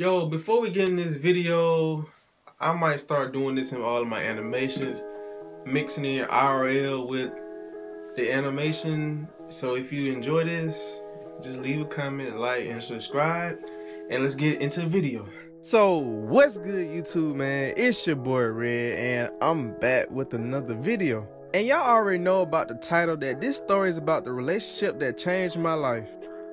Yo, before we get in this video, I might start doing this in all of my animations, mixing in IRL with the animation. So if you enjoy this, just leave a comment, like, and subscribe, and let's get into the video. So what's good, YouTube, man? It's your boy Red, and I'm back with another video. And y'all already know about the title that this story is about the relationship that changed my life.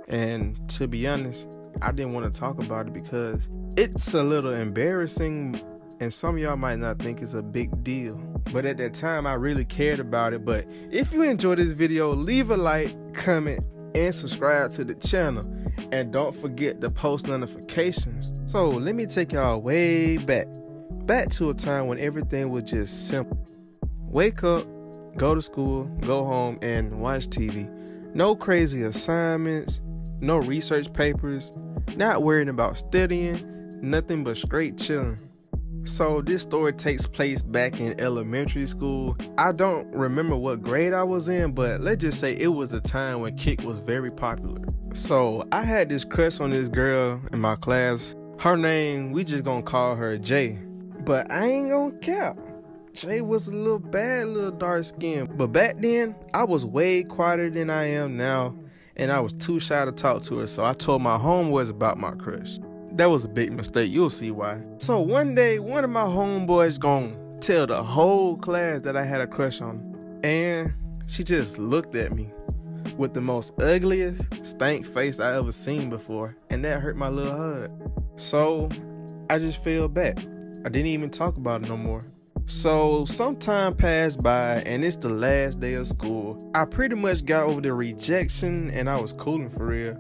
And to be honest, I didn't want to talk about it because it's a little embarrassing, and some of y'all might not think it's a big deal. But at that time, I really cared about it. But if you enjoyed this video, leave a like, comment, and subscribe to the channel. And don't forget to post notifications. So let me take y'all way back to a time when everything was just simple. Wake up, go to school, go home, and watch TV. No crazy assignments, no research papers, not worrying about studying, nothing but straight chilling. So this story takes place back in elementary school. I don't remember what grade I was in, but let's just say it was a time when Kick was very popular. So I had this crush on this girl in my class. Her name, we just gonna call her Jay. But I ain't gonna cap, Jay was a little bad, little dark skin. But back then, I was way quieter than I am now, and I was too shy to talk to her, so I told my homeboys about my crush. That was a big mistake, you'll see why. So one day, one of my homeboys gonna tell the whole class that I had a crush on her, and she just looked at me with the most ugliest stank face I ever seen before, and that hurt my little heart. So I just fell back. I didn't even talk about it no more. So some time passed by, and it's the last day of school. I pretty much got over the rejection, and I was cooling for real.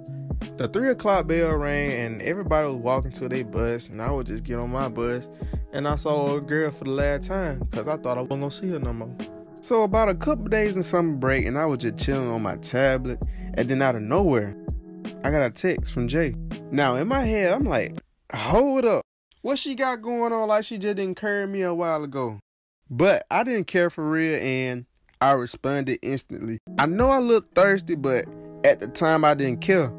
The 3 o'clock bell rang, and everybody was walking to their bus, and I would just get on my bus, and I saw a girl for the last time because I thought I wasn't gonna see her no more. So about a couple days in summer break, and I was just chilling on my tablet, and then out of nowhere, I got a text from Jay. Now in my head, I'm like, hold up. What she got going on, like she just encouraged me a while ago? But I didn't care for real, and I responded instantly. I know I looked thirsty, but at the time I didn't care.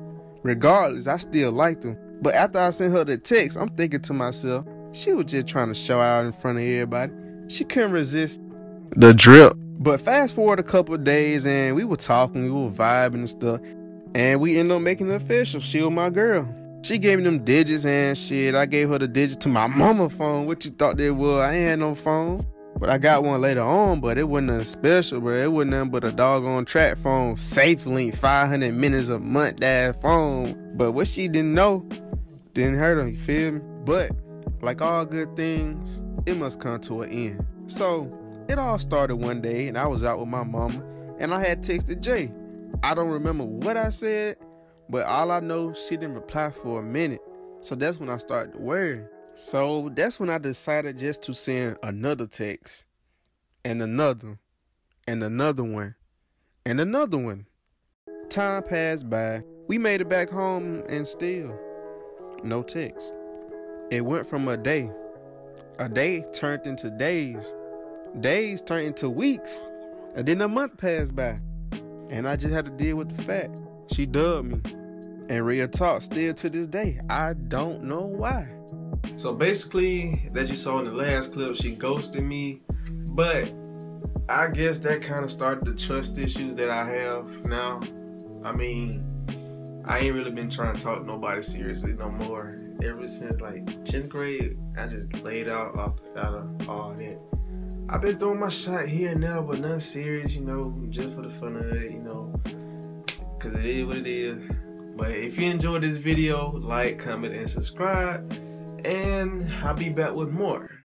Regardless, I still liked him. But after I sent her the text, I'm thinking to myself, she was just trying to show out in front of everybody. She couldn't resist the drip. But fast forward a couple of days, and we were talking, we were vibing and stuff, and we ended up making it official. She was my girl. She gave me them digits and shit. I gave her the digits to my mama phone. What you thought that was? I ain't had no phone. But I got one later on, but it wasn't nothing special, bro. It wasn't nothing but a doggone track phone. SafeLink, 500 minutes a month, that phone. But what she didn't know didn't hurt her, you feel me? But like all good things, it must come to an end. So it all started one day, and I was out with my mama, and I had texted Jay. I don't remember what I said, but all I know, she didn't reply for a minute. So that's when I started to worry. So that's when I decided just to send another text. And another. And another one. And another one. Time passed by. We made it back home, and still no text. It went from a day. A day turned into days. Days turned into weeks. And then a month passed by. And I just had to deal with the fact she dubbed me. And real talk, still to this day, I don't know why. So basically, that you saw in the last clip, she ghosted me. But I guess that kind of started the trust issues that I have now. I mean, I ain't really been trying to talk to nobody seriously no more. Ever since like 10th grade, I just laid out of all that. I've been throwing my shot here and there, but nothing serious, you know, just for the fun of it, you know, because it is what it is. But if you enjoyed this video, like, comment, and subscribe, and I'll be back with more.